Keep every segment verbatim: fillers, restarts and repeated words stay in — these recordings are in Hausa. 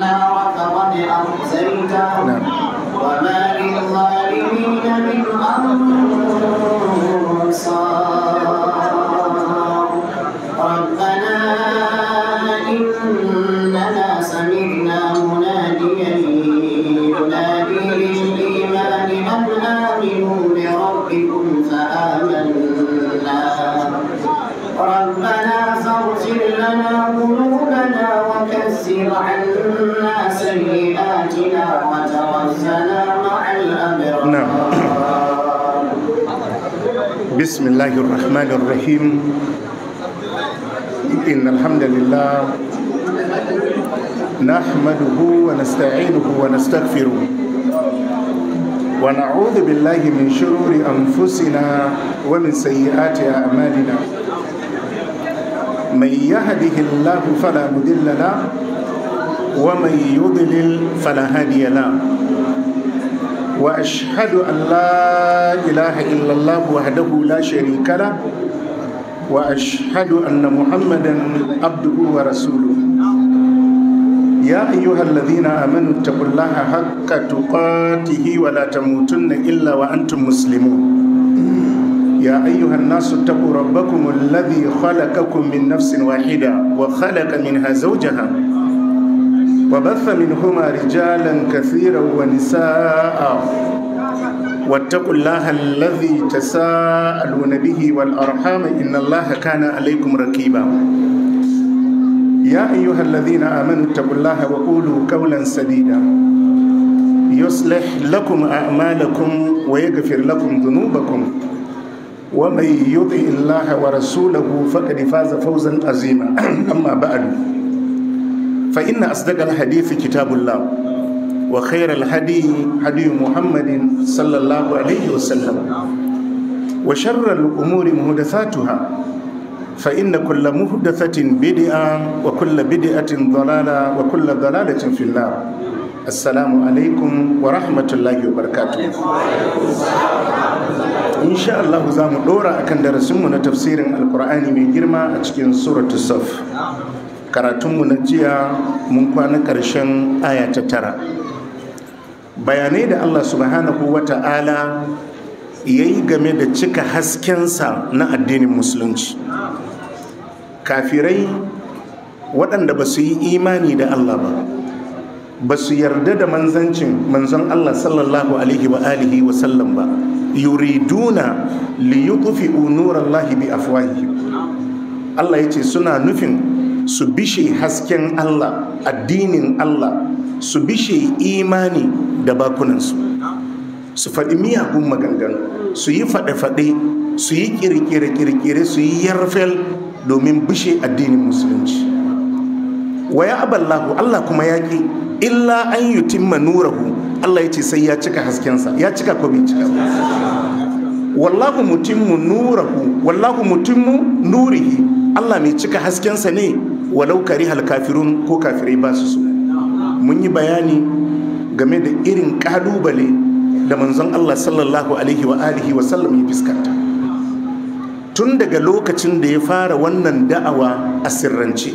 وقد أحسنته وما للظالمين من أنصار. ربنا إننا سمعنا مناديا ينادي للإيمان أن آمنوا بربكم فآمنا. ربنا فاغفر لنا ذنوبنا وكفر عنا سيئاتنا وتوفنا مع الأبرار. نعم. بسم الله الرحمن الرحيم. إن الحمد لله نحمده ونستعينه ونستغفره ونعوذ بالله من شرور أنفسنا ومن سيئات أعمالنا. من يهده الله فلا مضل له ومن يضلل فلا هادي له. وأشهد أن لا إله إلا الله وحده لا شريك له وأشهد أن محمدا عبده ورسوله. يا أيها الذين آمنوا اتقوا الله حق تقاته ولا تموتن إلا وأنتم مسلمون. يا أيها الناس اتقوا ربكم الذي خلقكم من نفس واحدة وخلق منها زوجها وبث منهما رجالا كثيرا ونساء واتقوا الله الذي تساءلون به والأرحام إن الله كان عليكم رقيبا. يا أيها الذين آمنوا اتقوا الله وقولوا قولا سديدا يصلح لكم أعمالكم ويغفر لكم ذنوبكم ومن يطع الله ورسوله فقد فاز فوزا عظيما. أما بعد فإن أصدق الحديث كتاب الله وخير الهدي هدي محمد صلى الله عليه وسلم وشر الأمور محدثاتها فإن كل محدثة بدعة وكل بدعة ضلالة وكل ضلالة في النار. السلام عليكم ورحمة الله وبركاته. إن شاء الله زامو دورا أكن درسمنا تفسير القرآن من جرما أتكين سورة الصف. كراتم نجيا منقوانا كرشن آية ترى. بياني دا الله سبحانه وتعالى يأي غمي دا چكا حسكنسا نا الدين المسلمين. كافرين ودن دا بسي إيماني دا الله با ba su yarda da manzancin manzon Allah sallallahu alaihi wa alihi wa sallam ba. yuriduna li yutfi'u nurallahi bi afwahihim. Allah yace suna nufin su bishe hasken Allah, addinin Allah, su bishe imani da bakunansu, su faɗi miyagun maganganu, su yi faɗe-faɗe, su yi kirkire-kirkire, su yi yarfel domin bishe addinin musulunci. Wa ya aballahu, Allah kuma yaƙi illa an yutimma nurahu. Allah yace sai ya cika haskensa. Ya cika ko bai cika ba? Wallahu mutimmu nurahu wallahu mutimmu nurihi. Allah mai cika haskensa ne walau karihal kafirun, ko kafirai ba su so. Mun yi bayani game da irin kalubale da manzon Allah sallallahu alaihi wa alihi wa sallam ya fuskanta tun daga lokacin da ya fara wannan da'awa a sirrance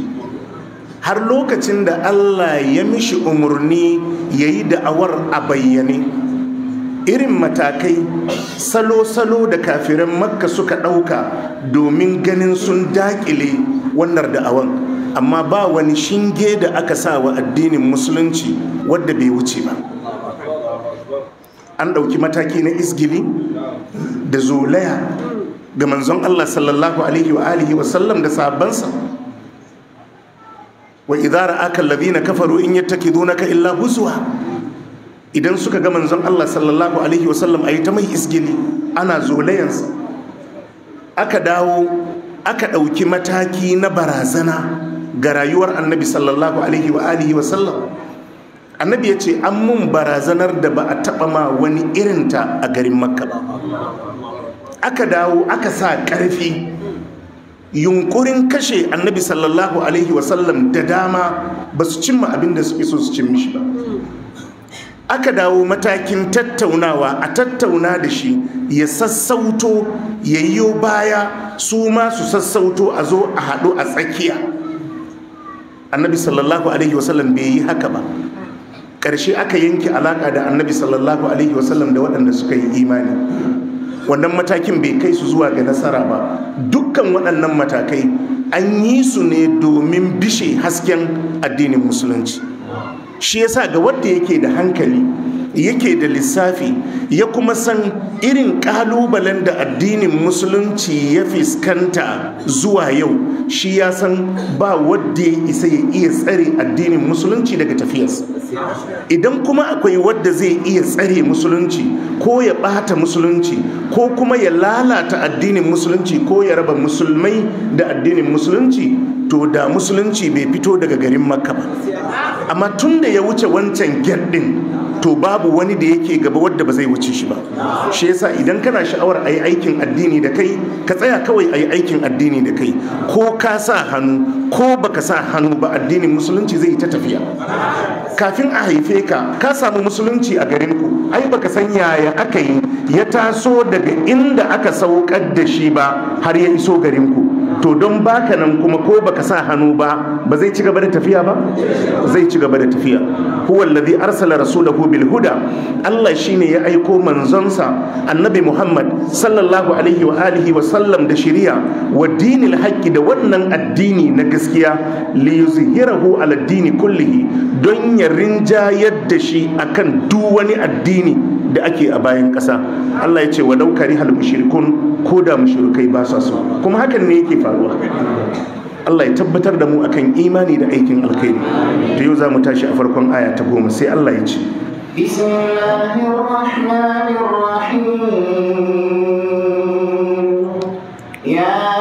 har lokacin da Allah ya mishi umarni ya yi da'awar a bayyane. Irin matakai salo-salo da kafiran Makka suka ɗauka domin ganin sun daƙile wannan da'awan, amma ba wani shinge da aka sa wa addinin musulunci wadda bai wuce ba. An ɗauki mataki na izgili da zolaya ga manzon Allah sallallahu alaihi wa alihi wa sallam da sahabbansa. wa idza ra'aka alladhina kafaru in yattakidunaka illa huzwa. Idan suka ga manzon Allah sallallahu alaihi wasallam ayi ta mai isgili ana zolayansa, aka dawo aka dauki mataki na barazana ga rayuwar annabi sallallahu alaihi wa alihi wasallam. Annabi yace an mun barazanar da ba a taba ma wani irin ta a garin Makka ba. Aka dawo aka sa karfi. Yunkurin kashe annabi sallallahu alaihi wasallam da dama ba su cimma abin da suke so su cimmi shi ba. Aka dawo matakin tattaunawa, a tattauna da shi ya sassauto, ya yiwo baya su ma su sassauto, a zo a haɗu a tsakiya. annabi sallallahu alaihi wasallam bai yi haka ba. Karshe aka yanke alaka da annabi sallallahu alaihi wasallam da waɗanda suka yi imani. Wannan matakin bai kai su zuwa ga nasara ba. Dukkan waɗannan matakai an yi su ne domin bishe hasken addinin musulunci. Shi yasa ga wanda yake da hankali yake da lissafi ya kuma san irin kalubalen da addinin musulunci ya fuskanta zuwa yau, shi ya san ba wadda ya isa ya iya tsare addinin musulunci daga tafiyarsa. Idan kuma akwai wadda zai iya tsare musulunci ko ya bata musulunci ko kuma ya lalata addinin musulunci ko ya raba musulmai da addinin musulunci, to da musulunci bai fito daga garin Makka ba. Amma tun da ya wuce wancan gerdin, to babu wani da yake gaba wadda ba zai wuce shi ba. Shi yasa idan kana sha'awar ayi aikin addini da kai, ka tsaya kawai ayi aikin addini da kai, ko ka sa hannu ko baka sa hannu ba, addinin musulunci zai ta tafiya. Kafin a haife ka ka samu musulunci a garin ku, ai baka san yaya aka yi ya taso daga inda aka saukar da shi ba har ya iso garin ku, to don baka nan kuma ko baka sa hannu ba, ba zai ci gaba da tafiya ba? Zai ci gaba da tafiya. Huwa allazi arsala rasulahu bil huda, Allah shine ya aiko manzonsa annabi Muhammad sallallahu alaihi wa alihi wa sallam da shari'a wa dinil haqqi, da wannan addini na gaskiya, li yuzhirahu ala dini kullihi, don ya rinjayar da shi akan duk wani addini da ake a bayan ƙasa. Allah ya ce wa daukari hal mushrikun, ko da mushrikai ba sa so, kuma hakan ne yake faruwa. Allah ya tabbatar da mu akan imani da aikin alkhairi. To yau za mu tashi a farkon aya ta goma, sai Allah ya ce bismillahir rahmanir rahim ya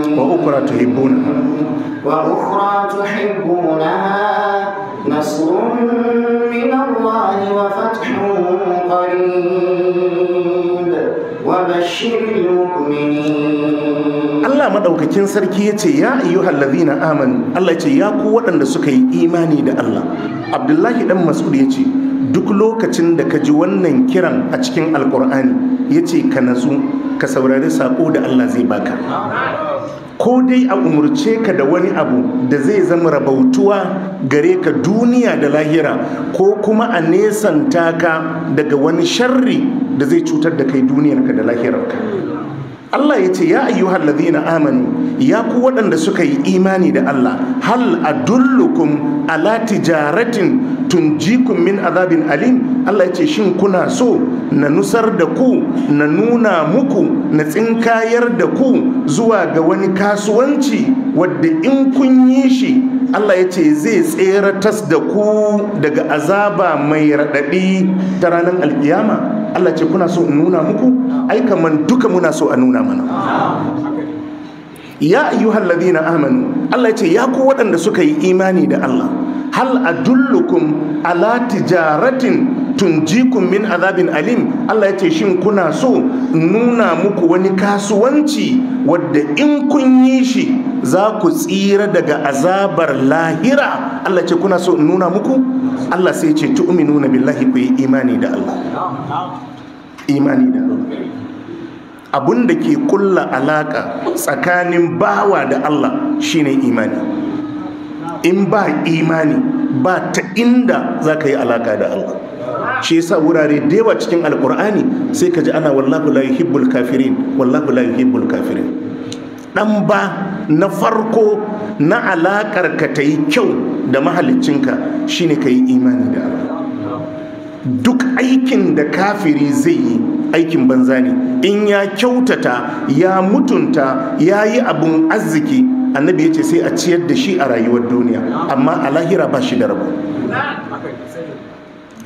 وأخرى تحبونها وأخرى تحبونها نصر من الله وفتح قريب وبشر المؤمنين. الله مدوكاكين سركي يتي يا أيها الذين آمنوا، الله يتي يا قوة أن سكي إيماني دا الله. عبد الله بن مسعود يتي duk lokacin da ka ji wannan kiran a cikin alkur'ani, ya ce ka natsu ka saurari saƙo da Allah zai baka. Ko dai a umurce ka da wani abu da zai zama rabautuwa gare ka duniya da lahira, ko kuma a nesanta ka daga wani sharri da zai cutar da kai duniyarka da lahirarka. Allah ya ce ya ayyuhal ladhina amanu, ya ku waɗanda suka yi imani da Allah, hal adullukum ala tijaratin tunjikum min azabin alim. Allah ya ce shin kuna so na nusar da ku, na nuna muku, na tsinkayar da ku zuwa ga wani kasuwanci wadda in kun yi shi Allah ya ce zai tseratas da ku daga azaba mai raɗaɗi ta ranar alkiyama? Allah ce kuna so in nuna muku? Ai kaman duka muna so a nuna mana. Ya ayyuhal ladhina amanu, Allah ce ya ku waɗanda suka yi imani da Allah, hal adullukum ala tijaratin tunjikum min azabin alim. Allah ya ce shin kuna so in nuna muku wani kasuwanci wadda in kun yi shi za ku tsira daga azabar lahira? Allah ce kuna so in nuna muku? Allah sai ce tu'minuna billahi, ku yi imani da Allah. Imani da Allah abun da ke kulla alaka tsakanin bawa da Allah shine imani. In ba imani ba ta inda za ka yi alaka da Allah. Shi yasa wurare da yawa cikin alkur'ani sai ka ji ana wallahu la yuhibbul kafirin, wallahu la yuhibbul kafirin. Dan ba na farko na alakar ka ta yi kyau da mahaliccinka shine ka yi imani da Allah. Duk aikin da kafiri zai yi aikin banza ne. In ya kyautata, ya mutunta, ya yi abun arziki, annabi ya ce sai a ciyar da shi a rayuwar duniya, amma a lahira ba shi da rabo.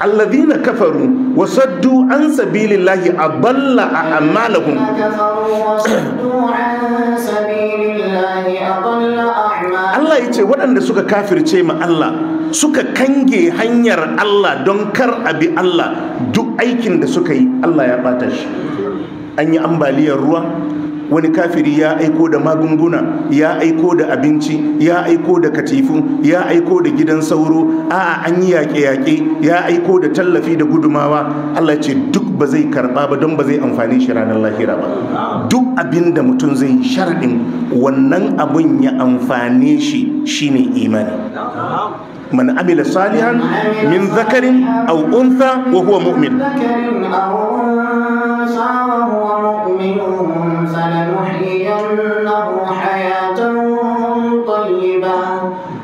Alladhina kafaru wa saddu an sabilillahi aballa a'malahum. Allah ya ce waɗanda suka kafirce ma Allah suka kange hanyar Allah don kar a bi Allah, duk aikin da suka yi Allah ya bata shi. An yi ambaliyar ruwa, wani kafiri ya aiko da magunguna, ya aiko da abinci, ya aiko da katifu, ya aiko da gidan sauro, a an yi yaƙe-yaƙe, ya aiko da tallafi da gudumawa. Allah ce duk ba zai karɓa ba don ba zai amfani shi ranar lahira ba. Duk abin da mutum zai sharɗin wannan abun ya amfane shi shine imani. من عمل صالحا من ذكر أو أنثى وهو مؤمن فلنحيينه حياة طيبة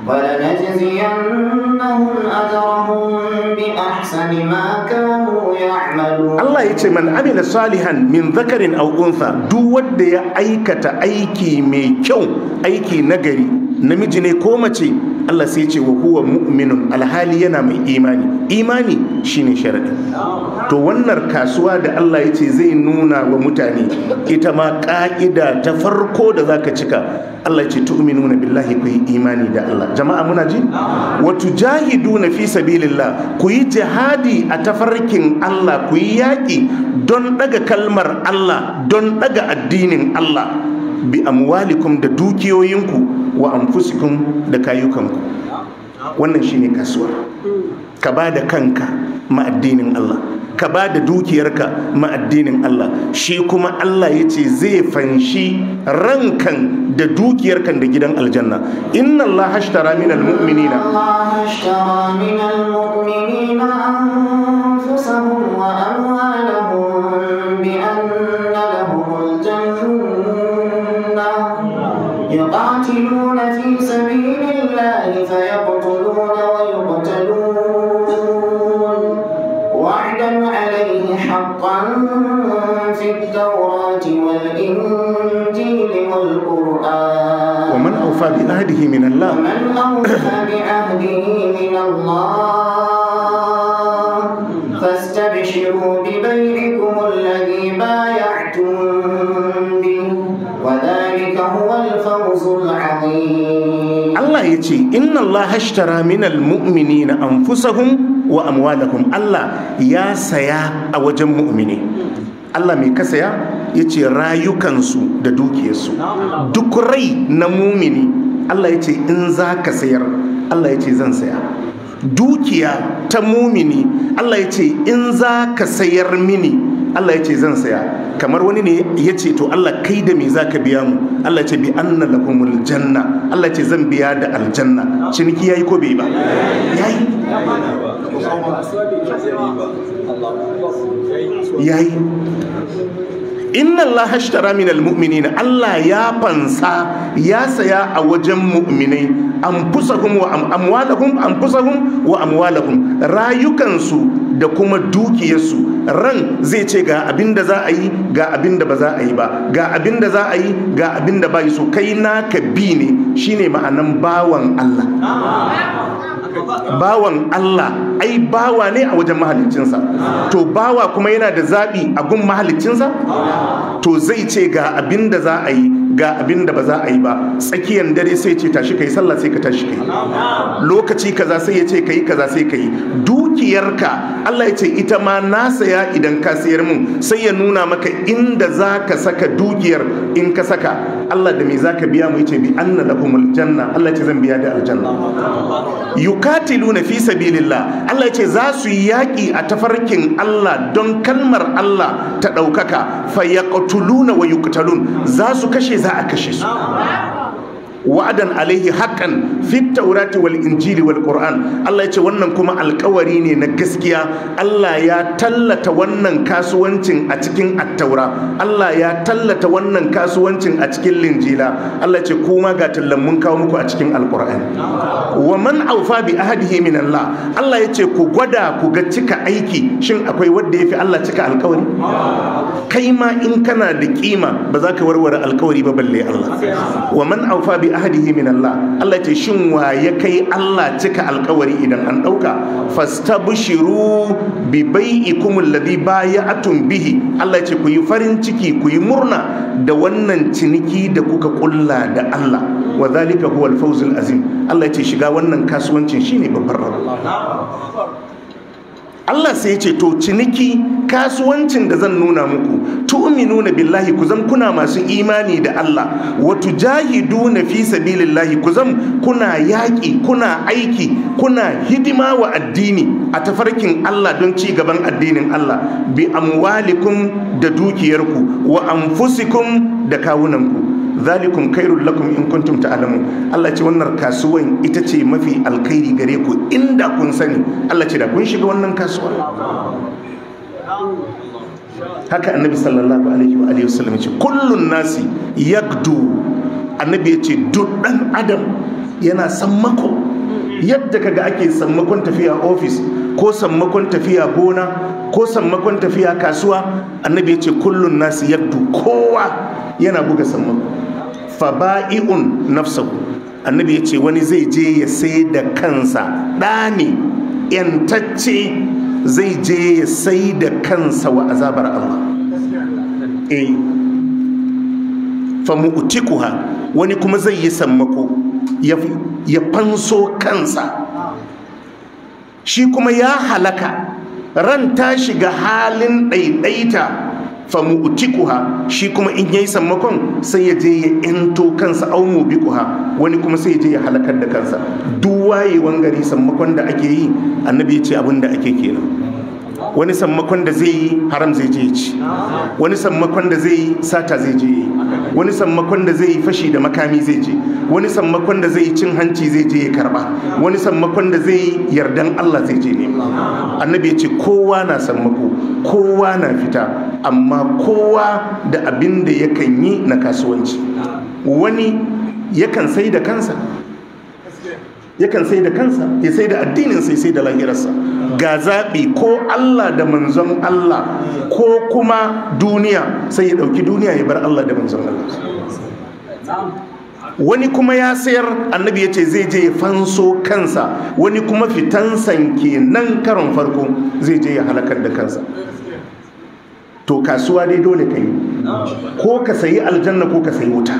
ولنجزينهم أجرهم بأحسن ما كانوا يعملون. الله يقول من عمل صالحا من ذكر أو أنثى دو ود أيكة أيكي ميكو أيكي نجري نمجني كومتي. Allah sai ce wa huwa mu'minun, alhali yana mai imani. Imani shine sharadi. To wannan kasuwa da Allah ya ce zai nuna wa mutane ita ma ka'ida ta farko da zaka cika. Allah ce tu'minuna billahi, ku yi imani da Allah. Jama'a muna ji? Wa tujahiduna fi sabilillah, ku yi jihadi a tafarkin Allah, ku yi yaƙi don daga kalmar Allah, don daga addinin Allah, bi amwalikum da dukiyoyinku wa anfusikum da kayukanku. Wannan shine kasuwa. Ka ba da kanka ma addinin Allah, ka ba da dukiyarka ma addinin Allah. Shi kuma Allah ya ce zai fanshi rankan da dukiyarkan da gidan aljanna. Inna Allah ashtara minal mu'minina, Allah ashtara minal mu'minina anfusahum wa amwalahum bi anna lahumul jannah yuqatilu في سبيل الله فيقتلون ويقتلون وعدا عليه حقا في التوراة والإنجيل والقرآن ومن أوفى بعهده من الله ومن أوفى بعهده من الله فاستبشروا ببيعكم الذي بايعتم به وذلك هو الفوز العظيم. Allah ya ce inna Allah hashtara minal mu'minina anfusahum wa amwalahum. Allah ya saya a wajen mu'mini. Allah mai ka saya? Ya ce rayukansu da dukiyarsu. Duk rai na mu'mini Allah ya ce in za ka sayar, Allah ya ce zan saya. Dukiya ta mu'mini Allah ya ce in za ka sayar mini, Allah ya ce zan saya. Kamar wani ne ya ce to Allah kai da me za ka biya mu? Allah ya ce bi anna lahumul janna, Allah ya ce zan biya da aljanna. Ciniki ya yi ko bai ba? Ya yi. Ya yi. Inna Allah ashtara minal mu'minina, Allah ya fansa, ya saya a wajen mu'minai anfusahum wa amwalahum, anfusahum wa amwalahum, rayukansu da kuma dukiyarsu. Ran zai ce ga abin da za a yi, ga abin da ba za a yi ba, ga abin da za a yi, ga abin da ba yi. So kai naka bi ne, shine ma'anan bawan Allah. Bawan Allah ai bawa ne a wajen mahaliccinsa. To bawa kuma yana da zaɓi a gun mahaliccinsa? To zai ce ga abin da za a yi, ga abin da ba za a yi ba. Tsakiyar dare sai ce tashi kai sallah, sai ka tashi kai. Lokaci kaza sai ya ce kai kaza, sai kai. Dukiyarka Allah ya ce ita ma na saya idan ka sayar mun, sai ya nuna maka inda za ka saka dukiyar. In ka saka, Allah da me za ka biya mu? Ya ce bi anna lahumul janna, Allah ya ce zan biya da aljanna. Yukatiluna fi sabilillah, Allah ya ce za su yi yaƙi a tafarkin Allah don kalmar Allah ta ɗaukaka. Fayaqtuluna wa yuqtalun, za su kashe za a kashe su. وعدا عليه حقا في التوراة والإنجيل والقرآن. الله يتي wannan kuma alƙawari ne na gaskiya. Allah ya tallata wannan kasuwancin a cikin at-taura, Allah ya tallata wannan kasuwancin a cikin linjila, Allah yace kuma ga tallan mun kawo muku a cikin alqur'ani. Wa man awfa bi ahdihi min Allah, Allah yace ku gwada ku ga cika aiki, shin akwai wanda yafi Allah cika alƙawari? Kai ma in kana da kima ba za ka warware alƙawari ba balle Allah. Wa man awfa bi ahdihi min Allah, Allah yace shin wa ya kai Allah cika alƙawari idan an dauka? Fastabshiru bi bai'ikum alladhi bay'atum bihi, Allah yace ku yi farin ciki ku yi murna da wannan ciniki da kuka kulla da Allah. Wa zalika huwa al-fawz al-azim, Allah yace shiga wannan kasuwancin shine babbar rabo. Allah sai yace to ciniki kasuwancin da zan nuna muku, tu'minuna billahi, ku zam kuna masu imani da Allah, wa tujahiduna fi sabilillahi, ku zam kuna yaƙi, kuna aiki, kuna hidima wa addini a tafarkin Allah don ci gaban addinin Allah, bi amwalikum da dukiyarku, wa anfusikum da kawunanku. Zalikum khairul lakum in kuntum ta'lamun. Allah ce wannan kasuwan ita ce mafi alkhairi gare ku inda kun sani. Allah ce da kun shiga wannan kasuwa. Haka annabi sallallahu alaihi wa alihi wasallam ce kullun nasi yaqdu, annabi ya ce duk dan adam yana sammako. Yadda kaga ake sammakon tafiya office ko sammakon tafiya gona ko sammakon tafiya kasuwa, annabi ya ce kullun nasi yaqdu, kowa yana buga sammako. Faba'i'un nafsahu, annabi ya ce wani zai je ya sai da kansa, ɗani yantacce zai je ya sai da kansa wa azabar Allah. Eh fa mu'tikuha, wani kuma zai yi sammako ya fanso kansa, shi kuma ya halaka, ran ta shiga halin ɗaiɗaita. Famu'tikuha, shi kuma in yayi sammakon sai ya je ya ento kansa, au mubikuha, wani kuma sai ya je ya halakar da kansa. Duk wayewan gari sammakon da ake yi, annabi ya ce abin da ake kenan. Wani sammakon da zai yi haram zai je ci, wani sammakon da zai yi sata zai je, wani sammakon da zai yi fashi da makami zai je, wani sammakon da zai yi cin hanci zai je ya karba, wani sammakon da zai yi yardan Allah zai je nema. Annabi ya ce kowa na sammako, kowa na fita, amma kowa da abin da yakan yi na kasuwanci. Wani yakan sai da kansa, yakan sai da kansa, ya sai da addinin sai sai da lahirarsa. Ga zaɓi, ko Allah da manzon Allah ko kuma duniya, sai ya ɗauki duniya ya bar Allah da manzon Allah. Wani kuma ya sayar, annabi ya ce zai je ya fanso kansa, wani kuma fitansan kenan karon farko zai je ya halakar da kansa. To kasuwa dai dole ka yi, ko ka sayi aljanna ko ka sayi wuta.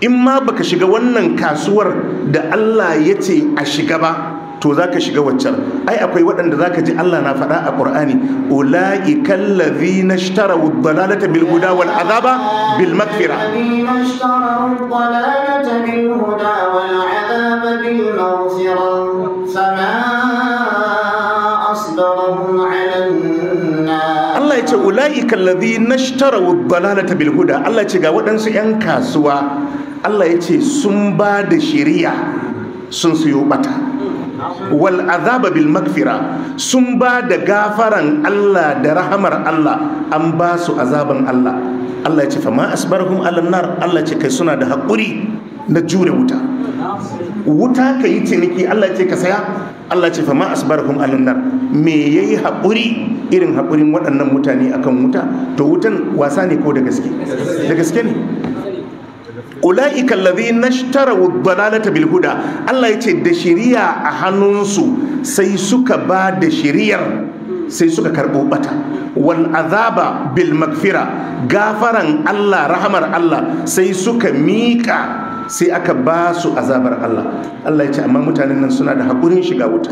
In ma baka shiga wannan kasuwar da Allah ya ce a shiga ba, to za ka shiga waccan. Ai akwai waɗanda za ka ji Allah na faɗa a Qur'ani, ula'ikal ladhina ishtaraw ad-dalalata bil huda wal azaba bil maghfira. ce ula'ika alladhina ishtaraw ad-dalalata bil huda, Allah ce ga waɗansu yan kasuwa, Allah ya ce sun ba da shiriya sun siyo bata, wal azaba bil maghfira, sun ba da gafaran Allah da rahamar Allah, an ba su azaban Allah. Allah ya ce fa ma asbarhum ala nar, Allah ce kai suna da hakuri na jure wuta. Wuta ka yi ciniki, Allah ce ka saya, Allah ce fa ma asbarhum ala nar, me yayi hakuri irin haƙurin waɗannan mutane akan wuta? To wutan wasa ne ko da gaske? Da gaske ne. Ula'ika alladhina ishtaraw ad-dalalata bil huda, Allah ya ce da shiriya a hannunsu sai suka ba da shiriyar, sai suka karɓo bata. Wal azaba bil magfira, gafaran Allah, rahamar Allah, sai suka miƙa, sai aka ba su azabar Allah. Allah ya ce amma mutanen nan suna da haƙurin shiga wuta.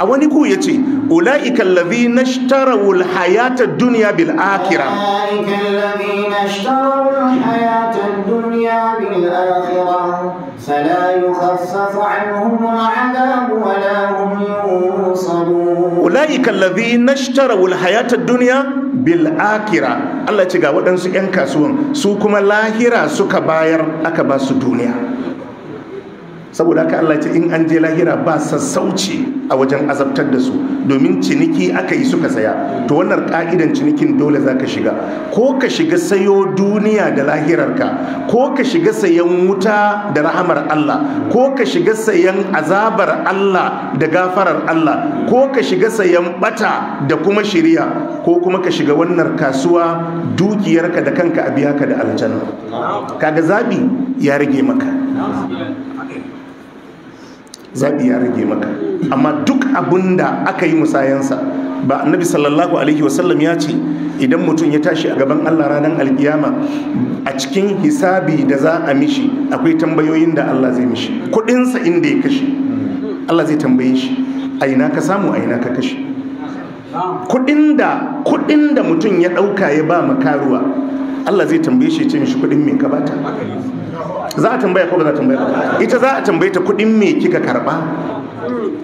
A wani ku ya ce ula'ika alladhina ishtaraw al-hayata ad-dunya bil akhirah, ula'ika alladhina ishtaraw al-hayata ad-dunya bil akhirah, fala yukhaffafu anhum al-'adab wa la hum yunṣarun. أولئك الذين اشتروا الحياة الدنيا بالآخرة. الله يقول ودنسو ينكسون سوكما لاهرة سوكا باير أكباس الدنيا. saboda haka Allah ya ce in an je lahira ba sassauci a wajen azabtar da su domin ciniki aka yi suka saya. To wannan ka'idan cinikin dole zaka shiga, ko ka shiga sayo duniya da lahirarka, ko ka shiga sayan wuta da rahamar Allah, ko ka shiga sayan azabar Allah da gafarar Allah, ko ka shiga sayan bata da kuma shiriya, ko kuma ka shiga wannan kasuwa dukiyarka da kanka a biya ka da aljanna. Kaga zabi ya rage maka. Zabi ya rage maka. Amma duk abunda aka yi musayansa, ba annabi sallallahu alaihi wasallam ya ce idan mutum ya tashi a gaban Allah ranar alkiyama a cikin hisabi da za a mishi akwai tambayoyin da Allah zai mishi. Kudinsa inda ya kashe Allah zai tambaye shi, a ina ka samu, a ina ka kashe. Kudin da kudin da mutum ya dauka ya ba makaruwa Allah zai tambaye shi ya ce mishi kudin me ka bata. Za a tambaya ko ba za a tambaya ba? Ita za a tambaye ta kudin me kika karba.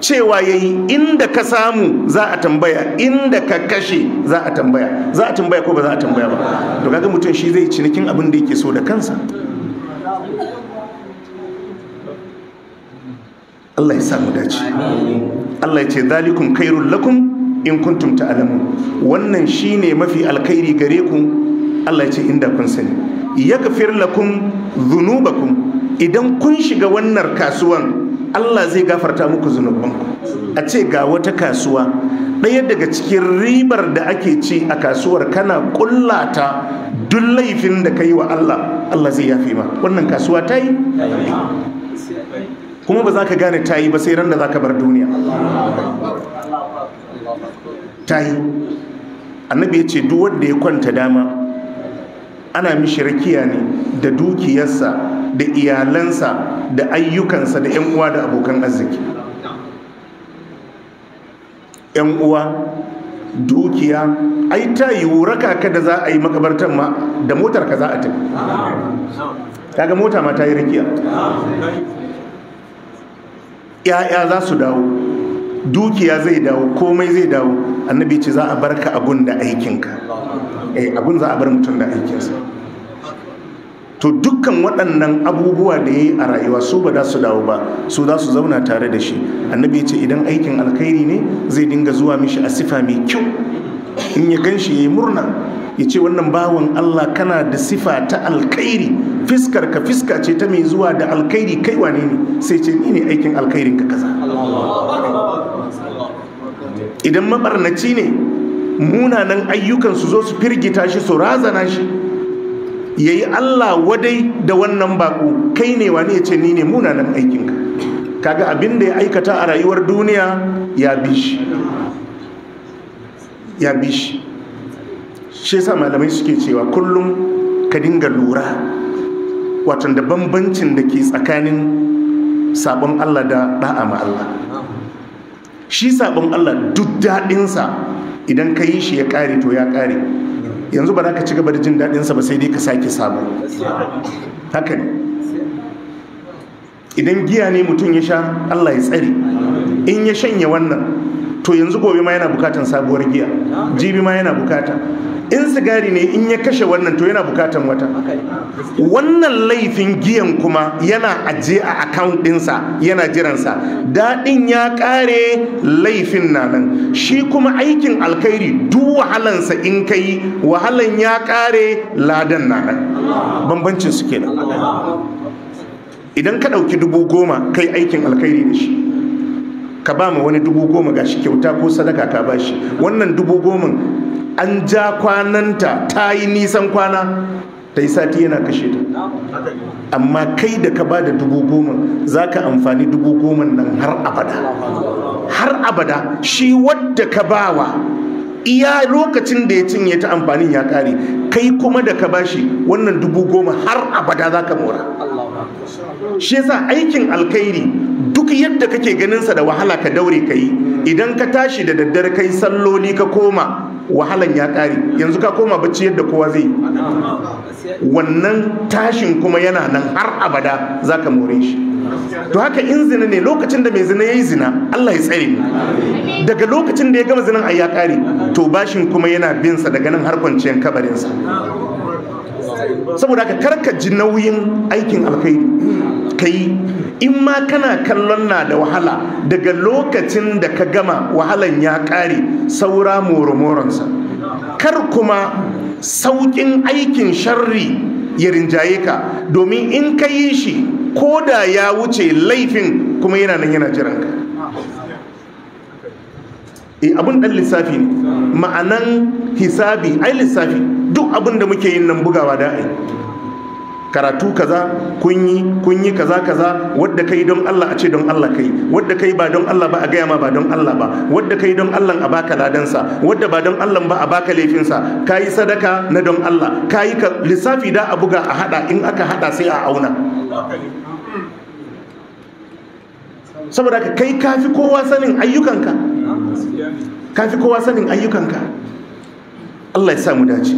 Cewa yayi inda ka samu za a tambaya, inda ka kashe za a tambaya. Za a tambaya ko ba za a tambaya ba? To kaga mutum shi zai cinikin abin da yake so da kansa. Allah ya sa mu dace. Allah ya ce zalikum khairul lakum in kuntum ta'lamun. Wannan shine mafi alkhairi gare ku. Allah ya ce inda kun sani. Yaghfir lakum dhunubakum, idan kun shiga wannan kasuwan Allah zai gafarta muku zunubanku. A ce ga wata kasuwa, ɗaya daga cikin ribar da ake ci a kasuwar kana kullata duk laifin da kai wa Allah, Allah zai yafe ma. Wannan kasuwa ta yi, kuma ba za ka gane ta yi ba sai ran da za ka bar duniya. Ta yi. Annabi ya ce duk wanda ya kwanta dama ana mishi rakiya ne da dukiyarsa da iyalansa da ayyukansa da yan uwa da abokan arziki. Yan uwa, dukiya, ai ta yiwu raka ka da za a yi makabartar ma da motar ka za a tafi. Kaga mota ma ta yi rakiya. Ya'ya za su dawo, dukiya zai dawo, komai zai dawo. Annabi ce za a barka abun da aikinka. Eh, abun za a bar mutum da aikinsa. To dukkan waɗannan abubuwa da ya yi a rayuwa su ba za su dawo ba, su za su zauna tare da shi. Annabi ya ce idan aikin alkhairi ne zai dinga zuwa mishi a sifa mai kyau, in ya gan shi ya yi murna ya ce wannan bawan Allah kana da sifa ta alkhairi, fiskar ka fiska ce ta mai zuwa da alkhairi, kai wane ne? Sai ce ni ne aikin alkhairin ka kaza. Idan mabarnaci ne munanan ayyukan su zo su firgita shi su razana shi, yayi Allah wadai da wannan bako. Kai ne wani? Ya ce ni ne munanan aikinka. Kaga abin da ya aikata a rayuwar duniya ya bi shi, ya bi shi. Shi yasa malamai suke cewa kullum ka dinga lura wato da bambancin da ke tsakanin sabon Allah da da'a ma Allah. Shi sabon Allah duk daɗinsa idan ka yi shi ya kare to ya kare. Yanzu ba za ka ci gaba da jin daɗinsa ba sai dai ka sake sabo. Haka ne. Idan giya ne mutum ya sha, Allah ya tsare, in ya shanye wannan to yanzu gobe ma yana bukatan sabuwar giya, jibi ma yana bukata. In sigari ne, in ya kashe wannan to yana bukatan wata. Wannan laifin giyan kuma yana ajiye a account ɗinsa yana jiransa. Daɗin ya kare, laifin na nan. Shi kuma aikin alkhairi duk wahalansa in kai, wahalan ya kare, ladan na nan. Bambancin su kenan. Idan ka ɗauki dubu goma kai aikin alkhairi da shi, ka ba mu wani dubu goma gashi kyauta ko sadaka ka ba shi, wannan dubu goma an ja kwananta ta yi nisan kwana, ta yi sati yana kashe ta. Amma kai da ka ba da dubu goma za ka amfani dubu goma nan har abada, har abada. Shi wadda ka bawa iya lokacin da ya cinye ta amfanin ya kare, kai kuma da ka bashi wannan dubu goma har abada za ka mora. Shi yasa aikin alkhairi duk yadda kake ganinsa da wahala ka daure ka yi. Idan ka tashi da daddare kai salloli ka koma, wahalan ya kare, yanzu ka koma bacci yadda kowa zai. Wannan tashin kuma yana nan har abada zaka more shi. To haka in zina ne, lokacin da mai zina yayi zina, Allah ya tsare mu. Daga lokacin da ya gama zinan ai ya kare, to bashin kuma yana bin sa daga nan har kwanciyar kabarin sa. Saboda haka karka ji nauyin aikin alkhairi kai, in ma kana kallon na da wahala, daga lokacin da ka gama wahalan ya kare, saura moromoronsa. Kar kuma saukin aikin sharri ya rinjaye ka, domin in ka yi shi ko da ya wuce laifin kuma yana nan yana jiran ka. E, abun dan lissafi ne, ma'anan hisabi ai lissafi, duk abin da muke yin nan bugawa da ai. Karatu kaza kunyi kunyi kaza kaza, wadda kai don Allah a ce don Allah kai, wadda kai ba don Allah ba a gaya ma ba don Allah ba, wadda kai don Allah a baka ladansa, wadda ba don Allah ba a baka laifinsa. Kayi sadaka na don Allah, kayi ka lissafi da a buga a hada, in aka hada sai a auna. Saboda ka kai kafi kowa sanin ayyukanka, kafi kowa sanin ayyukanka. Allah ya samu dace.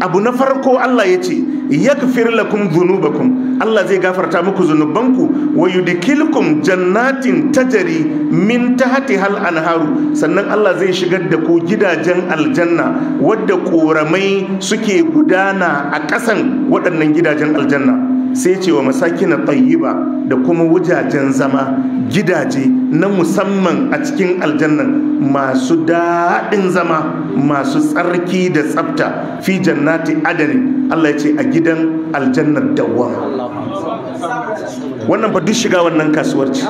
Abu na farko Allah ya ce yaghfir lakum dhunubakum, Allah zai gafarta muku zunubanku, wa yudkhilukum jannatin tajri min tahtiha al-anharu, sannan Allah zai shigar da ku gidajen aljanna wadda koramai suke gudana a ƙasan waɗannan gidajen aljanna. Sai ce wa masakin tayyiba, da kuma wujajen zama, gidaje na musamman a cikin aljannan masu daɗin zama, masu tsarki da tsafta, fi jannati adani, Allah ya ce a gidan aljannar dawwama. Wannan fa duk shiga wannan kasuwar ce,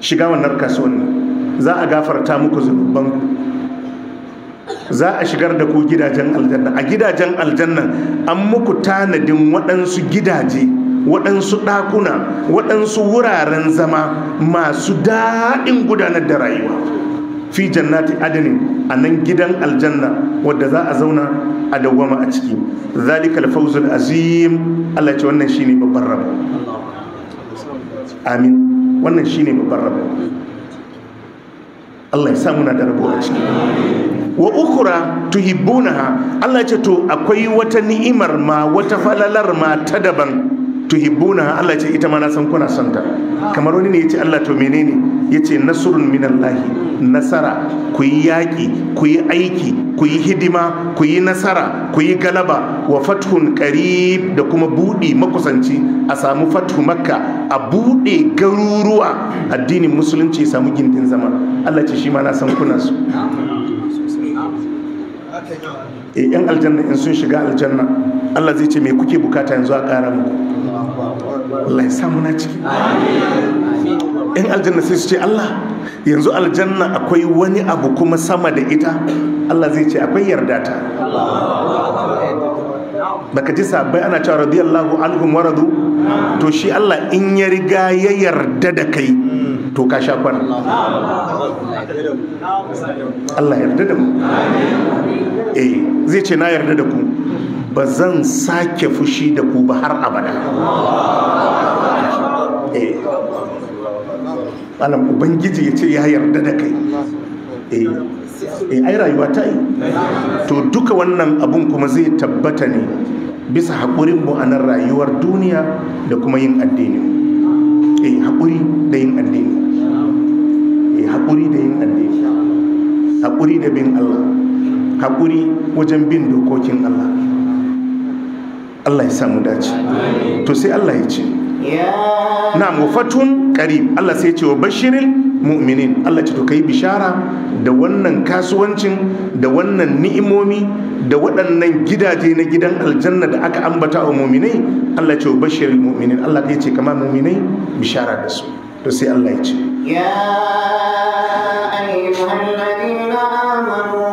shiga wannan kasuwar ne, za a gafarta muku zunubanku, za a shigar da ku gidajen aljanna. A gidajen aljanna an muku tanadin waɗansu gidaje, waɗansu ɗakuna, waɗansu wuraren zama masu daɗin gudanar da rayuwa, fi jannati adnin, a nan gidan aljanna wadda za a zauna a dawwama a ciki. Zalikal fawzul azim, Allah ce wannan shine babban rabo. Amin, wannan shine babban rabo. Allah ya samu na da rabo a ciki. Wa ukura tuhibbunaha, Allah ce to akwai wata ni'imar ma, wata falalar ma ta daban, tuhibbunaha, Allah ce ita ma na san kuna son ta. Kamar wani ne yace Allah to menene, yace nasrun minallahi, nasara, ku yi yaƙi, ku yi aiki, ku yi hidima, ku yi nasara, ku yi galaba, wa fathun qarib, da kuma buɗi makusanci, a samu fathu Makka, a buɗe garuruwa, addinin musulunci ya samu gindin zama. Allah ce shi ma na san kuna so. Yan aljanna in sun shiga aljanna, Allah zai ce me kuke bukata yanzu a ƙara muku. Allah ya samu na ciki. Yan aljanna sai su ce Allah yanzu aljanna akwai wani abu kuma sama da ita, Allah zai ce akwai yarda ta. Baka ji sabai ana cewa radiyallahu anhum wa radu, to shi Allah in ya riga ya yarda da kai to ka sha kwana. Allah yarda da mu, eh zai ce na yarda da ku, ba zan sake fushi da ku ba har abada. Eh Allah ubangiji ya ce ya yarda da kai. eh eh ai rayuwa ta yi. To duka wannan abun kuma zai tabbata ne bisa haƙurin mu a nan rayuwar duniya da kuma yin addini. Eh haƙuri da yin addini, eh haƙuri da yin addini, haƙuri da bin Allah, haƙuri wajen bin dokokin Allah. Allah ya samu dace. To sai Allah ya ce na'am wa fatun qarib, Allah sai ya ce wa bashiril mu'minin, Allah ce to kai bishara da wannan kasuwancin, da wannan ni'imomi, da waɗannan gidaje na gidan aljanna da aka ambata wa mu'minai. Allah ce bashiril mu'minin, Allah ya ce kama mu'minai bishara da su. To sai Allah ya ce ya ayyuhal ladina amanu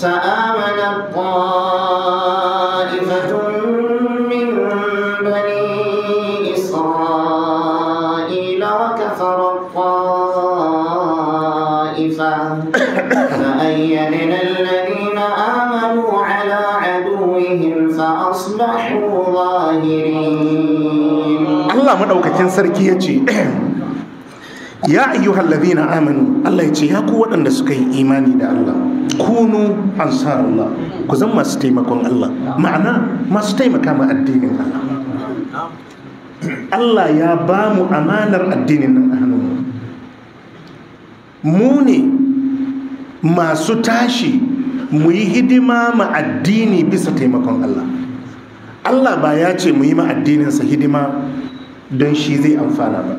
فآمن الطائفة الطائفة فأيدنا الذين آمنوا على عدوهم فأصبحوا ظاهرين. الله مدوكاكين سركي يجي يا أيها الذين آمنوا الله يجي يا قوة أن سكي إيماني دا الله كونوا أنصار الله كزم ما ستيمكم الله معنى ما ستيمكم الدين الله. Allah ya ba mu amanar addinin nan a hannunmu. Mu ne masu tashi mu yi hidima ma addini bisa taimakon Allah. Allah ba ya ce mu yi ma addininsa hidima don shi zai amfana ba.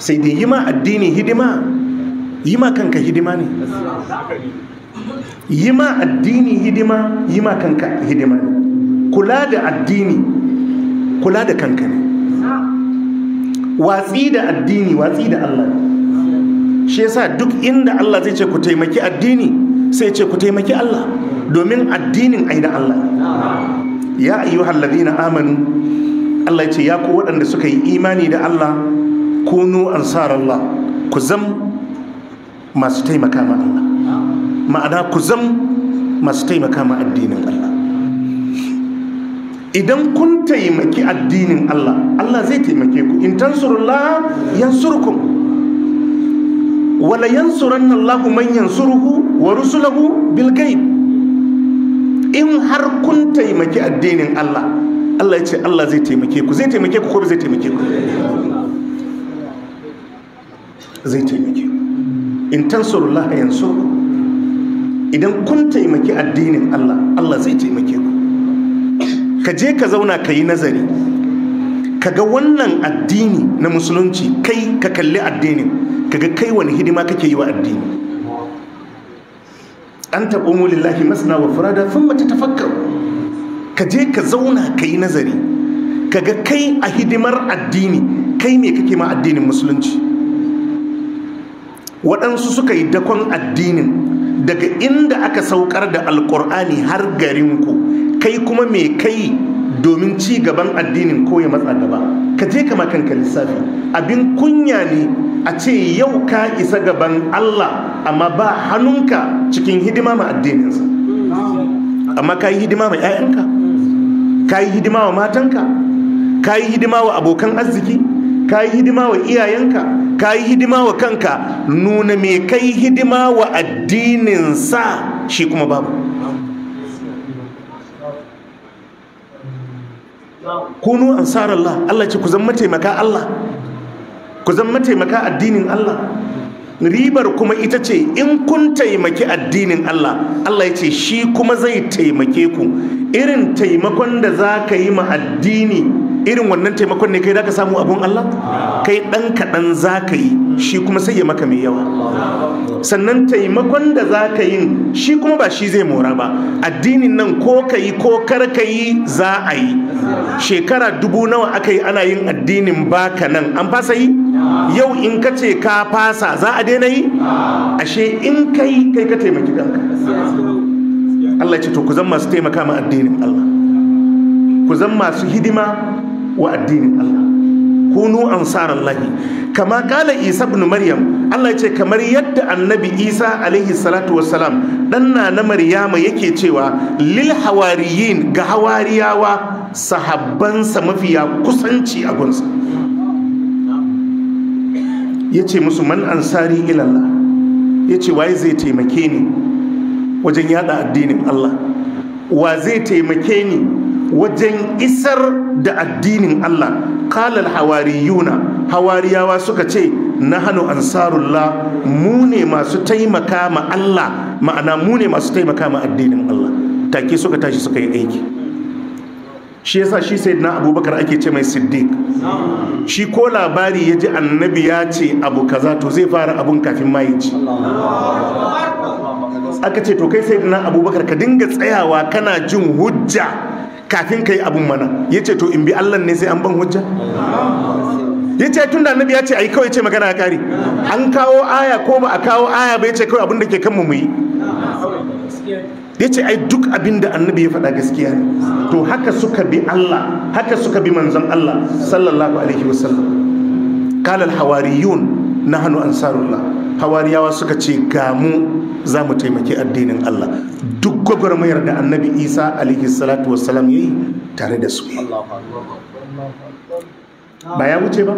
Sai dai yi ma addini hidima, yi ma kanka hidima ne. Yi ma addini hidima, yi ma kanka hidima ne. Kula da addini, kula da kanka ne. Watsi da addini watsi da Allah. Shi yasa duk inda Allah zai ce ku taimaki addini sai ce ku taimaki Allah, domin addinin ai da Allah. Ya ayyuhal ladina amanu Allah ya ce ya ku waɗanda suka yi imani da Allah kunu ansarallah ku zam masu taimaka ma Allah, ma'ana ku zam masu taimaka ma addinin Allah. Idan kun taimaki addinin Allah, Allah zai taimake ku. In tansurullah yansurkum wala yansuranna Allahu man yansuruhu wa rusuluhu bil ghaib. In har kun taimaki addinin Allah, Allah ya ce Allah zai taimake ku. Zai taimake ku ko ba zai taimake ku? Zai taimake ku. In tansurullah yansurkum, idan kun taimaki addinin Allah, Allah zai taimake ku. Ka je ka zauna ka yi nazari ka ga wannan addini na musulunci, kai ka kalli addinin ka ga kai wani hidima kake yi wa addini. An taɓo lillahi masna wa furada thumma tatafakkaru. Ka je ka zauna ka yi nazari ka ga kai a hidimar addini kai me kake ma addinin musulunci. Waɗansu suka yi dakon addinin daga inda aka saukar da alƙur'ani har garinku, kai kuma mai kai domin ci gaban addinin ko ya matsa gaba? Ka je kama kanka lissafi. Abin kunya ne a ce yau ka isa gaban Allah amma ba hannunka cikin hidima ma addininsa. Amma ka yi hidima ma 'ya'yanka, ka yi hidima wa matanka, ka yi hidima wa abokan arziki, ka yi hidima wa iyayenka, ka yi hidima wa kanka. Nuna mai kai hidima wa addininsa, shi kuma babu. Kunu ansarallah Allah ce ku zama taimaka Allah, ku zama taimaka addinin Allah. Ribar kuma ita ce in kun taimaki addinin Allah, Allah ya ce shi kuma zai taimake ku. Irin taimakon da za ka yi ma addini, irin wannan taimakon ne kai za ka samu abun Allah? Kai ɗan kaɗan za ka yi, shi kuma sai ya maka mai yawa. Sannan taimakon da za ka yi shi kuma ba shi zai mora ba. Addinin nan ko ka yi ko kar ka yi za a yi. Shekara dubu nawa aka yi ana yin addinin baka nan, an fasa yi? Yau in ka ce ka fasa za a daina yi? Ashe in kai kai ka taimaki kanka. Allah ya ce to ku zama masu taimaka ma addinin Allah, ku zama masu hidima wa addinin Allah. Kunu ansarallahi kama kala Isa ibn Maryam. Allah ya ce kamar yadda annabi Isa alaihi salatu wassalam dan na Maryama yake cewa lil hawariyin ga hawariyawa sahabbansa mafiya kusanci a gunsa. Ya ce musu man ansari ilallah, ya ce waye zai taimake ni wajen yada addinin Allah, wa zai taimake ni wajen isar da addinin Allah. Kalal hawariyuna, hawariyawa suka ce nahanu ansarullah mu ne masu taimaka ma Allah, ma'ana mu ne masu taimaka ma addinin Allah. Take suka tashi suka yi aiki. Shi yasa shi sayyidina Abubakar ake ce mai Siddiq. Shi ko labari ya ji annabi ya ce abu kaza to zai fara abun kafin ma ya ci. Aka ce to kai sayyidina Abubakar ka dinga tsayawa kana jin hujja kafin kai abun mana. Ya ce to in bi Allah ne sai an ban hujja? Ya ce tun da annabi ya ce ai kawai ce magana ya kare. An kawo aya ko ba a kawo aya ba, ya ce kawai abin da ke kan mu mu yi. Ya ce ai duk abin da annabi ya faɗa gaskiya ne. To haka suka bi Allah, haka suka bi manzon Allah sallallahu alaihi wasallam. Kalal hawariyun نحن أنصار الله hawariyawa suka ce ga mu za mu taimaki addinin Allah duk gwagwarmayar da annabi Isa alaihi salatu wassalam yayi tare da su ba ya wuce ba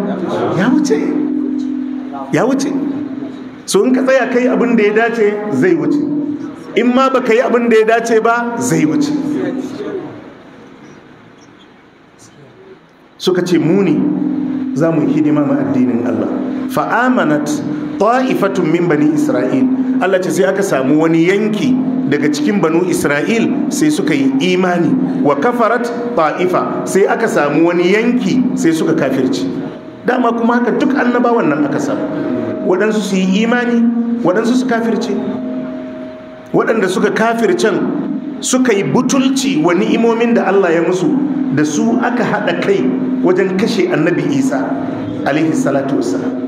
ya wuce ya wuce so in ka tsaya kai abin da ya dace zai wuce in ma baka yi abin da ya dace ba zai wuce suka ce mu ne za mu hidima ma addinin Allah fa amanat ta'ifatun min bani Isra'il Allah ce sai aka samu wani yanki daga cikin banu Isra'il sai suka yi imani wa kafarat ta'ifa sai aka samu wani yanki sai suka kafirci dama kuma haka duk annabawan nan aka samu waɗansu su yi imani waɗansu su kafirce waɗanda suka kafircen suka yi butulci wa ni'imomin da Allah ya musu da su aka haɗa kai wajen kashe annabi Isa alaihi salatu wassalam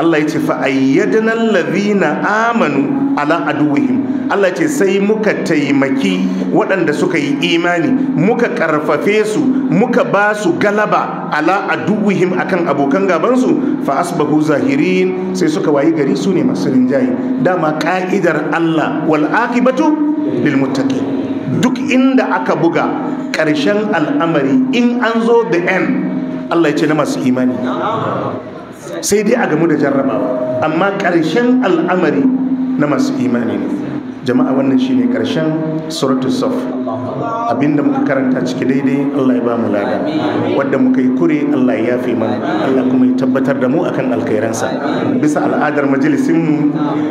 Allah ya ce fa ayyadnal ladhina amanu ala aduwwihim Allah ya ce sai muka taimaki waɗanda suka yi imani muka karfafe su muka ba su galaba ala aduwwihim akan abokan gaban su fa asbahu zahirin sai suka wayi gari su ne masu rinjaye dama ka'idar Allah wal aqibatu lil muttaqin duk inda aka buga ƙarshen al'amari in an zo the end Allah ya ce na masu imani sai dai a gamu da jarrabawa amma ƙarshen al'amari na masu imani ne jama'a wannan shine ƙarshen suratul saf abinda muka karanta ciki daidai Allah ya ba mu lada wanda muka yi kure Allah ya yafe mana Allah kuma ya tabbatar da mu akan alkhairansa bisa al'adar majalisin mu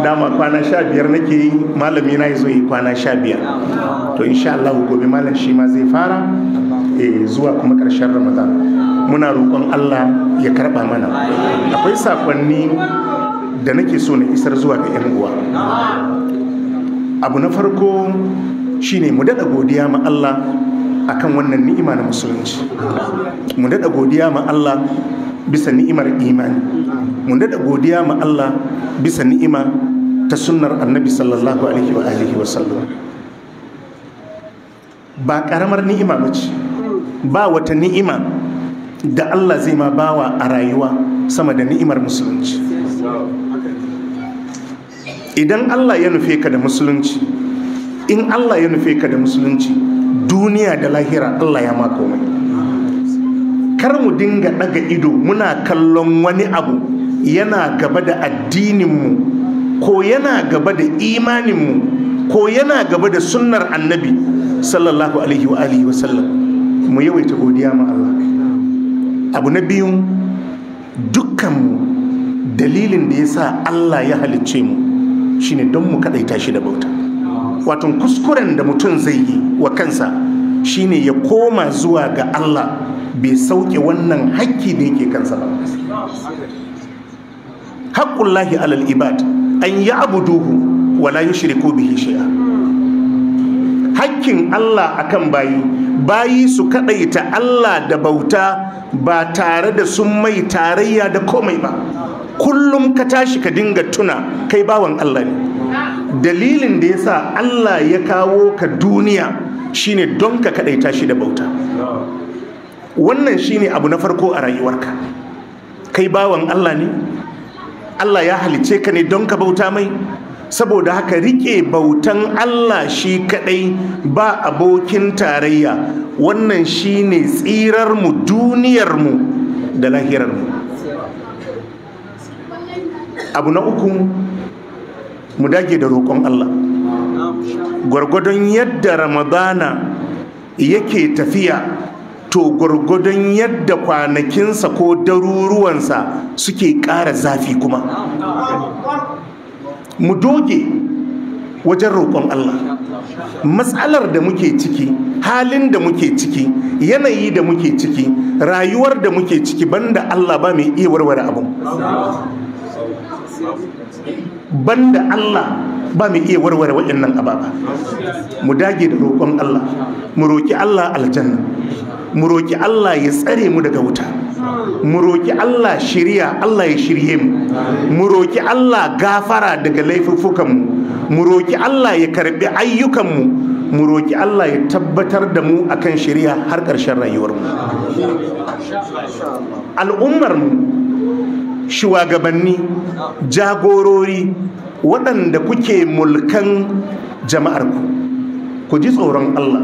dama kwana sha biyar nake yi malami na yazo yi kwana sha biyar to insha Allah gobe malam shi ma zai fara eh zuwa kuma ƙarshen Ramadan muna roƙon Allah ya karɓa mana akwai sakonni da nake so na isar zuwa ga ƴan uwa abu na farko shine mu daɗa godiya ma Allah akan wannan ni'ima na musulunci mu daɗa godiya ma Allah bisa ni'imar imani mu daɗa godiya ma Allah bisa ni'ima ta sunnar annabi sallallahu alaihi wa alihi wa sallam ba ƙaramar ni'ima bace ba wata ni'ima da Allah zai ma bawa a rayuwa sama da ni'imar musulunci idan Allah ya nufe ka da musulunci in Allah ya nufe ka da musulunci duniya da lahira Allah ya ma komai kar mu dinga daga ido muna kallon wani abu yana gaba da addininmu ko yana gaba da imaninmu ko yana gaba da sunnar annabi sallallahu alaihi wa alihi wa sallam mu yawaita godiya ma Allah abu na biyun dukkanmu dalilin da ya sa Allah ya halicce mu shine don mu kaɗaita shi da bauta wato kuskuren da mutum zai yi wa kansa shine ya koma zuwa ga Allah bai sauke wannan haƙƙi da yake kansa ba haqqullahi alal ibad an ya'buduhu wa la yushriku bihi shay'a haƙƙin Allah akan bayi bayi su kaɗaita Allah da bauta ba tare da sun mai tarayya da komai ba kullum ka tashi ka dinga tuna kai bawan Allah ne dalilin da yasa Allah ya kawo ka duniya shine don ka kadaita shi da bauta wannan shine abu na farko a rayuwarka kai bawan Allah ne Allah ya halice ka ne don ka bauta mai saboda haka rike bautan Allah shi kadai ba abokin tarayya wannan shine tsirar mu duniyar mu da lahirar mu abu na uku mu dage da roƙon Allah gwargwadon yadda Ramadana yake tafiya to gwargwadon yadda kwanakinsa ko daruruwansa suke ƙara zafi kuma mu doge wajen roƙon Allah matsalar da muke ciki halin da muke ciki yanayi da muke ciki rayuwar da muke ciki banda Allah ba mai iya warware abun banda Allah ba mai iya warware waɗannan ababa mu dage da roƙon Allah mu roƙi Allah aljanna mu roƙi Allah ya tsare mu daga wuta mu roƙi Allah shiriya Allah ya shirye mu mu roƙi Allah gafara daga laifuffukanmu mu roƙi Allah ya karbi ayyukanmu mu roƙi Allah ya tabbatar da mu akan shiriya har ƙarshen rayuwarmu al'ummarmu shugabanni, jagorori, waɗanda kuke mulkan jama'arku, ku ji tsoron Allah,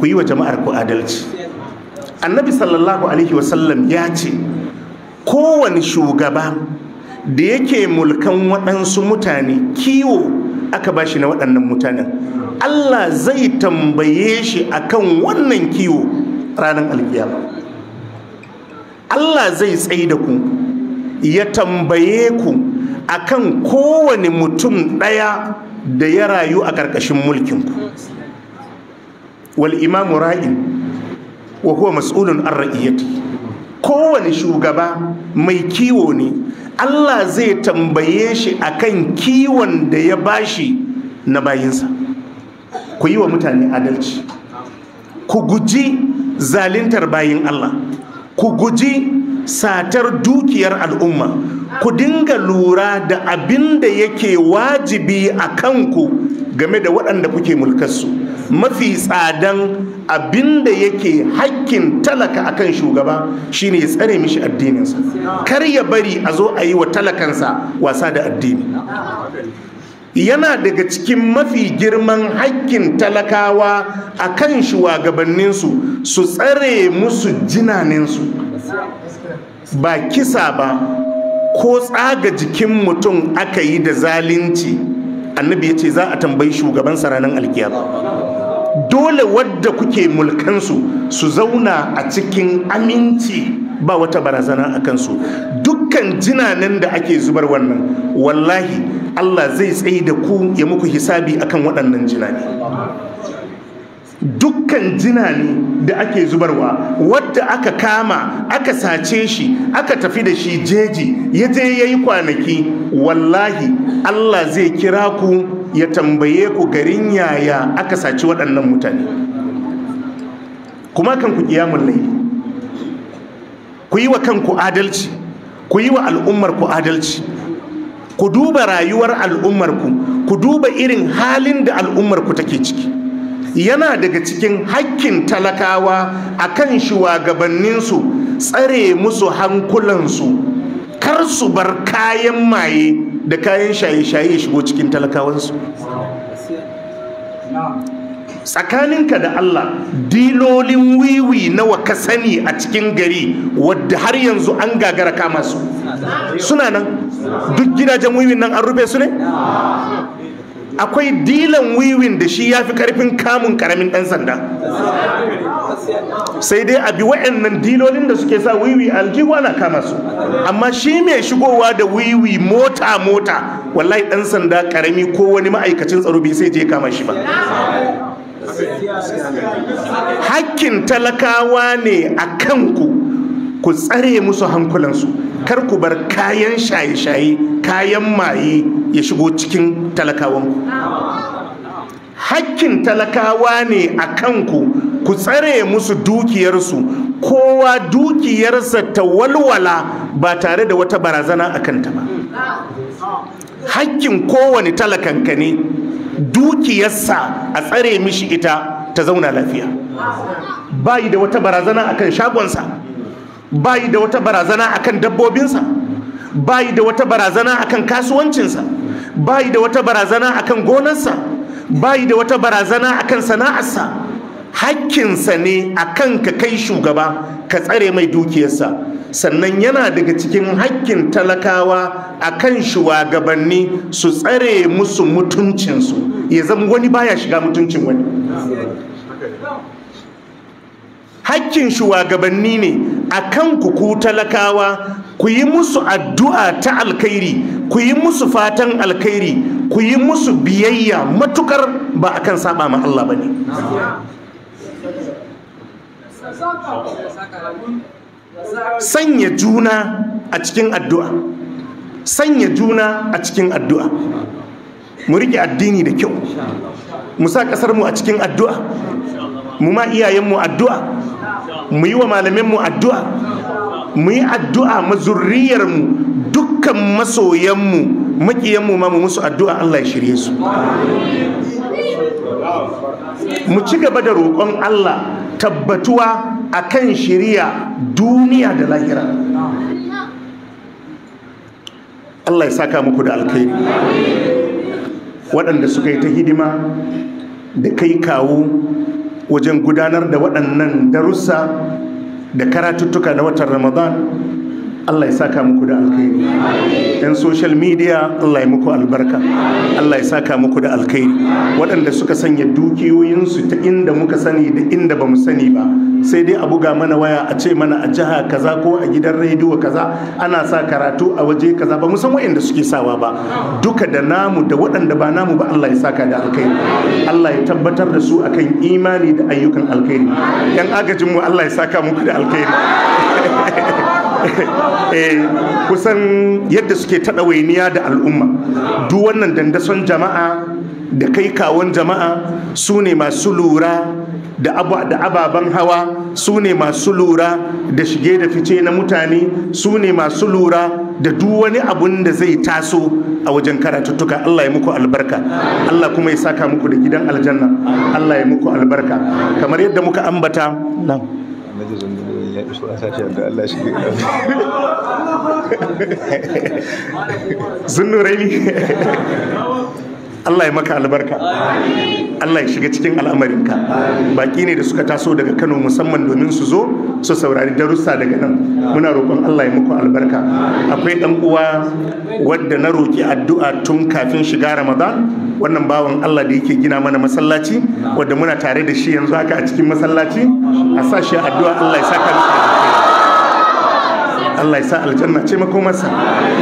ku yi wa jama'arku adalci. Annabi sallallahu alaihi wasallam ya ce kowane shugaba da yake mulkan waɗansu mutane kiwo aka bashi na waɗannan mutanen, Allah zai tambaye shi akan wannan kiwo ranar alkiyama. Allah zai tsaye da ku ya tambaye ku akan kowane mutum ɗaya da ya rayu a ƙarƙashin mulkinku. Wal imamu ra'in wa huwa mas'ulun an ra'iyati. Kowane shugaba mai kiwo ne, Allah zai tambaye shi akan kiwon da ya bashi na bayinsa. Ku yi wa mutane adalci, ku guji zalintar bayin Allah, ku guji satar dukiyar al'umma, ku dinga lura da abin da yake wajibi a kanku game da waɗanda kuke mulkarsu. Mafi tsadan abin da yake hakkin talaka a kan shugaba shine ya tsare mishi addininsa, kar ya bari a zo a yi wa talakansa wasa da addini. Yana daga cikin mafi girman haƙƙin talakawa a kan shugabanninsu su tsare musu jinaninsu, ba kisa ba ko tsaga jikin mutum aka yi da zalunci. Annabi ya ce za a tambayi shugaban ranar alkiyama. Dole wadda kuke mulkansu su zauna a cikin aminci, ba wata barazana a kansu. Dukkan jinanin da ake zubar wannan, wallahi Allah zai tsaye da ku ya muku hisabi akan waɗannan jinani. Dukkan jinani da ake zubarwa, wadda aka kama aka sace shi aka tafi da shi jeji ya je ya yi kwanaki, wallahi Allah zai kira ku ya tambaye ku garin yaya aka sace waɗannan mutane. Kuma kan ku kiyamun laifi, ku yi wa kanku adalci, ku yi wa al'ummarku adalci, ku duba rayuwar al'ummarku, ku duba irin halin da al'ummarku take ciki. Yana daga cikin hakkin talakawa a kan shugabanninsu tsare musu hankulansu, kar su bar kayan maye da kayan shaye-shaye shigo cikin talakawansu. Tsakaninka da Allah, dilolin wiwi nawa ka sani a cikin gari wadda har yanzu an gagara kama su? Suna nan, duk gidajen wiwin nan an rufe su ne? Akwai dilan wiwin da shi ya fi karfin kamun karamin ɗan sanda. Sai dai a bi waɗannan dilolin da suke sa wiwi aljihu ana kama su. Amma shi mai shigowa da wiwi mota-mota, wallahi ɗan sanda karami ko wani ma'aikacin tsaro bai sai je kama shi ba. Hakkin talakawa ne a kanku, ku tsare musu hankulansu, kar ku bar kayan shaye-shaye, kayan maye ya shigo cikin talakawanku. Hakkin talakawa ne a kanku, ku tsare musu dukiyarsu, kowa dukiyarsa ta walwala ba tare da wata barazana a kanta ba. Hakkin kowane talakanka ne dukiyarsa a tsare mishi ita ta zauna lafiya. Bayi da wata barazana akan shagonsa, bayi da wata barazana akan dabbobinsa, bayi da wata barazana akan kasuwancinsa, bayi da wata barazana akan gonarsa, bayi da wata barazana akan sana'arsa. Hakkinsa ne akan ka kai shugaba ka tsare mai dukiyarsa. Sannan yana daga cikin hakkin talakawa a kan shugabanni su tsare musu mutuncinsu, ya zama wani baya shiga mutuncin wani. Hakkin shugabanni ne a kan ku talakawa, ku yi musu addu'a ta alkhairi, ku yi musu fatan alkhairi, ku yi musu biyayya matukar ba a kan saba ma Allah ba ne. Sanya juna a cikin addu'a, sanya juna a cikin addu'a. Mu riƙe addini da kyau, mu sa ƙasarmu a cikin addu'a, mu ma iyayenmu addu'a, mu yi wa malaminmu addu'a, mu yi addu'a ma zurriyarmu, dukkan masoyanmu, maƙiyanmu ma mu musu addu'a Allah ya shirye su. Mu ci gaba da roƙon Allah tabbatuwa akan shiriya duniya da lahira. Allah ya saka muku da alkhairi. Waɗanda suka yi ta hidima da kai kawo wajen gudanar da waɗannan darussa da karatuttuka na watan Ramadan, Allah ya saka muku da alkhairi. Yan social media, Allah ya muku albarka. Allah ya saka muku da alkhairi. Waɗanda suka sanya dukiyoyinsu ta inda muka sani da inda ba mu sani ba, sai dai a buga mana waya a ce mana a jiha kaza ko a gidan rediyo kaza ana sa karatu a waje kaza, ba mu san waɗanda suke sawa ba. Duka da namu da waɗanda ba namu ba, Allah ya saka da alkhairi. Allah ya tabbatar da su akan imani da ayyukan alkhairi. Yan agajinmu, Allah ya saka muku da alkhairi. Eh, kusan yadda suke ta ɗawainiya da al'umma, duk wannan dandason jama'a da kai kawon jama'a, su ne masu lura da ababen hawa, su ne masu lura da shige da fice na mutane, su ne masu lura da duk wani abun da zai taso a wajen karatuttuka. Allah ya muku albarka. Allah kuma ya saka muku da gidan aljanna. Allah ya muku albarka. Kamar yadda muka ambata nan, Zunnuraini, Allah ya maka albarka. Allah ya shiga cikin al'amarinka. Baki ne da suka taso daga Kano musamman domin su zo su saurari darussa daga nan. Muna roƙon Allah ya muku albarka. Akwai ɗan uwa wadda na roƙi addu'a tun kafin shiga Ramadan, wannan bawan Allah da yake gina mana masallaci, wadda muna tare da shi yanzu haka a cikin masallaci. A sa shi addu'a. Allah ya saka Allah ya sa aljanna ce makomarsa.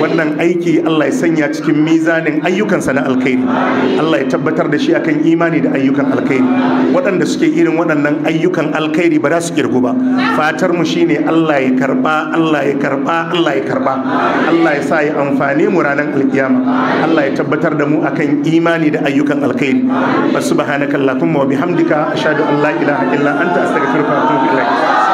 Wannan aiki Allah ya sanya cikin mizanin ayyukansa na alkhairi. Allah ya tabbatar da shi akan imani da ayyukan alkhairi. Waɗanda suke irin waɗannan ayyukan alkhairi ba za su kirgu ba. Fatar mu shine Allah ya karba, Allah ya karba, Allah ya karba. Allah ya sa ya amfane mu ranar alkiyama. Allah ya tabbatar da mu akan imani da ayyukan alkhairi. Subhanakallahumma wa bihamdika, ashhadu an la ilaha illa anta, astaghfiruka wa atubu ilaik.